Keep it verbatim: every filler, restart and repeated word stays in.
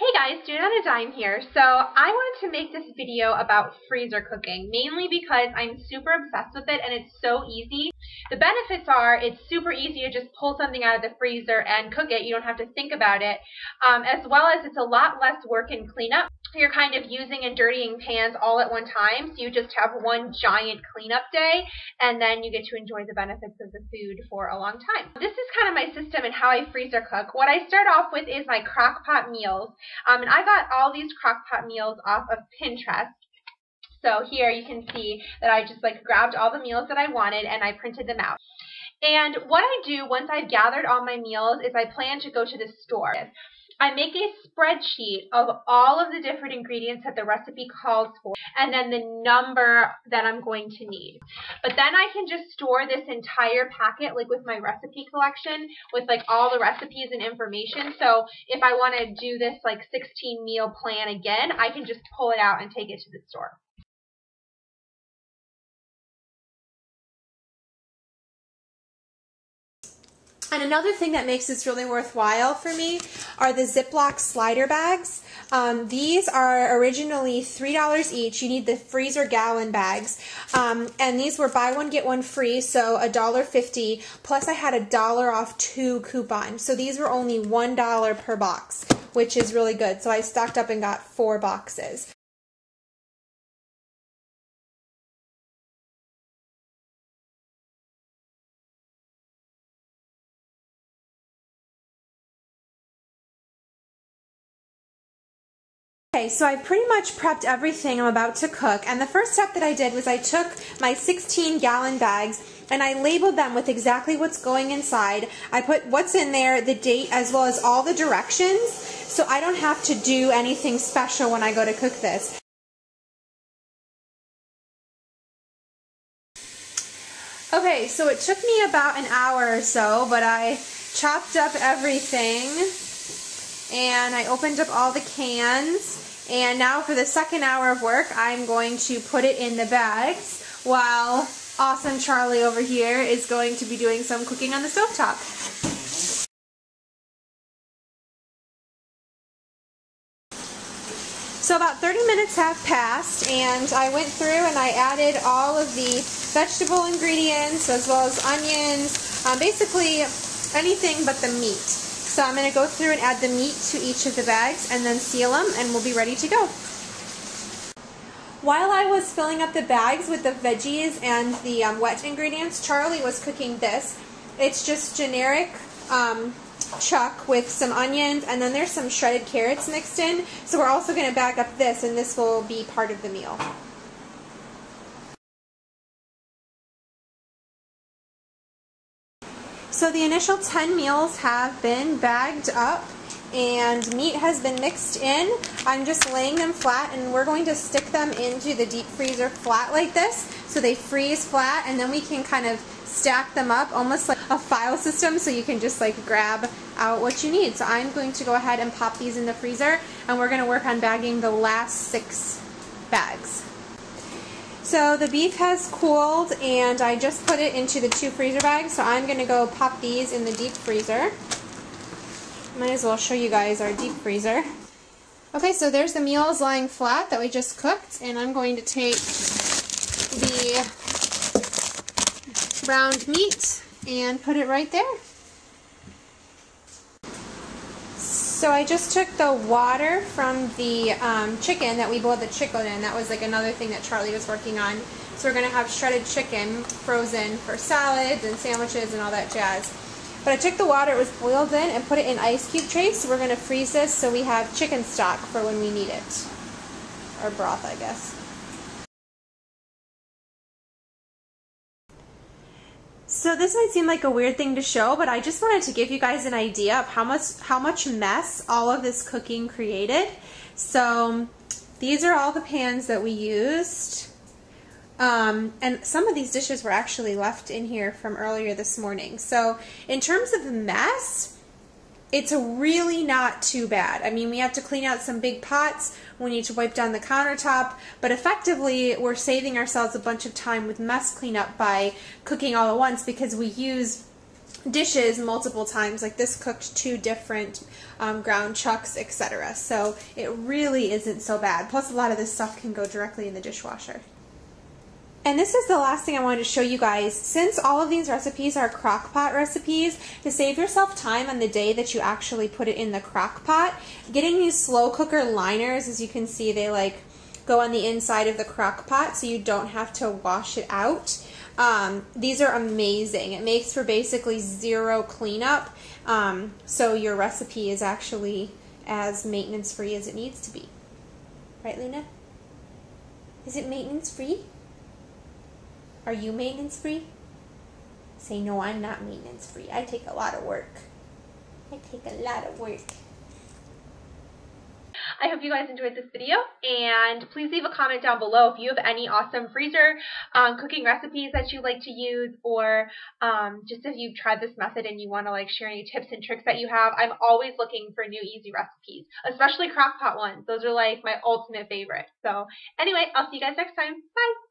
Hey guys, Do It on a Dime here. So I wanted to make this video about freezer cooking, mainly because I'm super obsessed with it and it's so easy. The benefits are it's super easy to just pull something out of the freezer and cook it. You don't have to think about it, um, as well as it's a lot less work and cleanup. You're kind of using and dirtying pans all at one time, so you just have one giant cleanup day, and then you get to enjoy the benefits of the food for a long time. This is kind of my system and how I freezer cook. What I start off with is my crock pot meals, um, and I got all these crock pot meals off of Pinterest. So here you can see that I just like grabbed all the meals that I wanted and I printed them out. And what I do once I've gathered all my meals is I plan to go to the store. I make a spreadsheet of all of the different ingredients that the recipe calls for, and then the number that I'm going to need. But then I can just store this entire packet, like with my recipe collection, with like all the recipes and information. So if I want to do this like sixteen meal plan again, I can just pull it out and take it to the store. And another thing that makes this really worthwhile for me are the Ziploc slider bags. Um, these are originally three dollars each. You need the freezer gallon bags. Um, and these were buy one, get one free, so a dollar fifty. Plus I had a dollar off two coupon. So these were only one dollar per box, which is really good. So I stocked up and got four boxes. Okay, so I pretty much prepped everything I'm about to cook, and the first step that I did was I took my sixteen gallon bags and I labeled them with exactly what's going inside. I put what's in there, the date, as well as all the directions, so I don't have to do anything special when I go to cook this. Okay, so it took me about an hour or so, but I chopped up everything. And I opened up all the cans, and now for the second hour of work, I'm going to put it in the bags while awesome Charlie over here is going to be doing some cooking on the stovetop. So about thirty minutes have passed, and I went through and I added all of the vegetable ingredients as well as onions, um, basically anything but the meat. So I'm going to go through and add the meat to each of the bags and then seal them, and we'll be ready to go. While I was filling up the bags with the veggies and the um, wet ingredients, Charlie was cooking this. It's just generic um, chuck with some onions, and then there's some shredded carrots mixed in. So we're also going to bag up this, and this will be part of the meal. So the initial ten meals have been bagged up and meat has been mixed in. I'm just laying them flat, and we're going to stick them into the deep freezer flat like this so they freeze flat, and then we can kind of stack them up almost like a file system, so you can just like grab out what you need. So I'm going to go ahead and pop these in the freezer, and we're going to work on bagging the last six bags. So the beef has cooled, and I just put it into the two freezer bags, so I'm going to go pop these in the deep freezer. Might as well show you guys our deep freezer. Okay, so there's the meals lying flat that we just cooked, and I'm going to take the browned meat and put it right there. So I just took the water from the um, chicken that we boiled the chicken in. That was like another thing that Charlie was working on. So we're going to have shredded chicken frozen for salads and sandwiches and all that jazz. But I took the water it was boiled in and put it in ice cube trays. So we're going to freeze this so we have chicken stock for when we need it. Or broth, I guess. So this might seem like a weird thing to show, but I just wanted to give you guys an idea of how much how much mess all of this cooking created. So these are all the pans that we used. Um, and some of these dishes were actually left in here from earlier this morning. So in terms of mess, it's really not too bad. I mean, we have to clean out some big pots. We need to wipe down the countertop. But effectively, we're saving ourselves a bunch of time with mess cleanup by cooking all at once, because we use dishes multiple times. Like this cooked two different um, ground chucks, et cetera. So it really isn't so bad. Plus a lot of this stuff can go directly in the dishwasher. And this is the last thing I wanted to show you guys. Since all of these recipes are crock pot recipes, to save yourself time on the day that you actually put it in the crock pot, getting these slow cooker liners, as you can see, they like go on the inside of the crock pot so you don't have to wash it out. Um, these are amazing. It makes for basically zero cleanup, um, so your recipe is actually as maintenance free as it needs to be. Right, Luna? Is it maintenance free? Are you maintenance-free? Say, no, I'm not maintenance-free. I take a lot of work. I take a lot of work. I hope you guys enjoyed this video, and please leave a comment down below if you have any awesome freezer um, cooking recipes that you like to use, or um, just if you've tried this method and you want to like share any tips and tricks that you have. I'm always looking for new easy recipes, especially crock pot ones. Those are like my ultimate favorite. So anyway, I'll see you guys next time. Bye!